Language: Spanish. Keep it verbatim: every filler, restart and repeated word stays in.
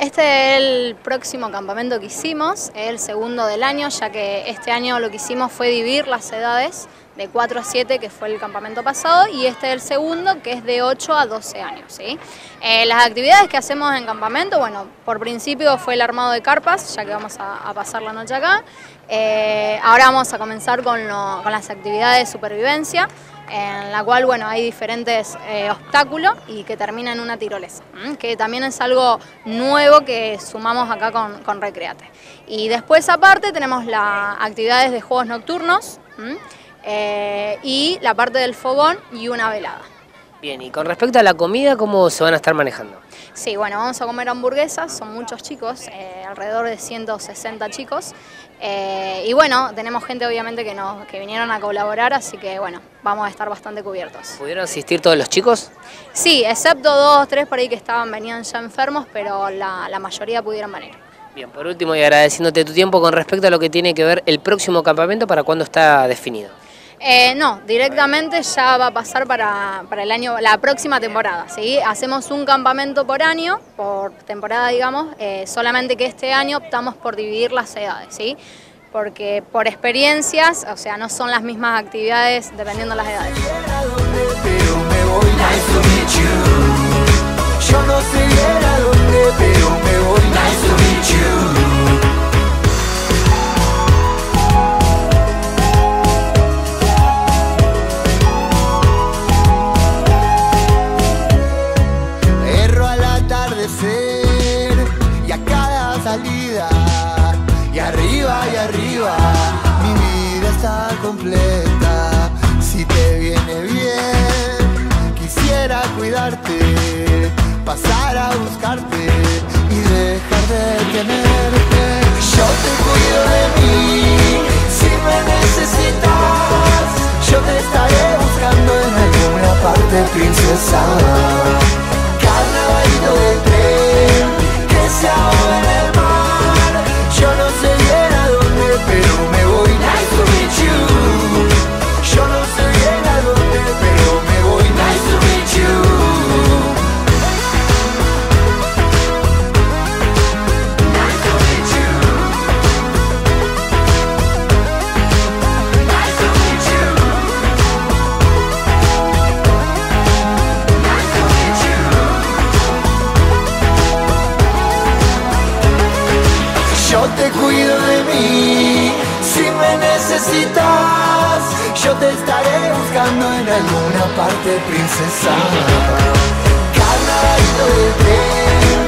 Este es el próximo campamento que hicimos, es el segundo del año, ya que este año lo que hicimos fue dividir las edades de cuatro a siete, que fue el campamento pasado, y este es el segundo, que es de ocho a doce años, ¿sí? Eh, las actividades que hacemos en campamento, bueno, por principio fue el armado de carpas, ya que vamos a, a pasar la noche acá. Eh, ahora vamos a comenzar con, lo, con las actividades de supervivencia, en la cual, bueno, hay diferentes eh, obstáculos y que termina en una tirolesa, ¿m? que también es algo nuevo que sumamos acá con, con Recreate. Y después aparte tenemos las actividades de juegos nocturnos eh, y la parte del fogón y una velada. Bien, y con respecto a la comida, ¿cómo se van a estar manejando? Sí, bueno, vamos a comer hamburguesas, son muchos chicos, eh, alrededor de ciento sesenta chicos. Eh, y bueno, tenemos gente obviamente que, nos, que vinieron a colaborar, así que bueno, vamos a estar bastante cubiertos. ¿Pudieron asistir todos los chicos? Sí, excepto dos, tres por ahí que estaban, venían ya enfermos, pero la, la mayoría pudieron venir. Bien, por último y agradeciéndote tu tiempo, con respecto a lo que tiene que ver el próximo campamento, ¿para cuándo está definido? Eh, no, directamente ya va a pasar para, para el año, la próxima temporada, ¿sí? Hacemos un campamento por año, por temporada digamos, eh, solamente que este año optamos por dividir las edades, ¿sí? Porque por experiencias, o sea, no son las mismas actividades dependiendo de las edades. Pero me voy, nice to meet you. Yo no sé bien a dónde, pero me voy, nice to meet you. Y a cada salida, y arriba y arriba, mi vida está completa. Si te viene bien, quisiera cuidarte, pasar a buscarte y dejar de tenerte. Yo te cuido de mí, si me necesitas, yo te estaré buscando en alguna parte, princesa. Te cuido de mí, si me necesitas, yo te estaré buscando en alguna parte, princesa. Carnavalito de tren.